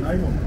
ないもんね。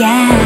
Yeah.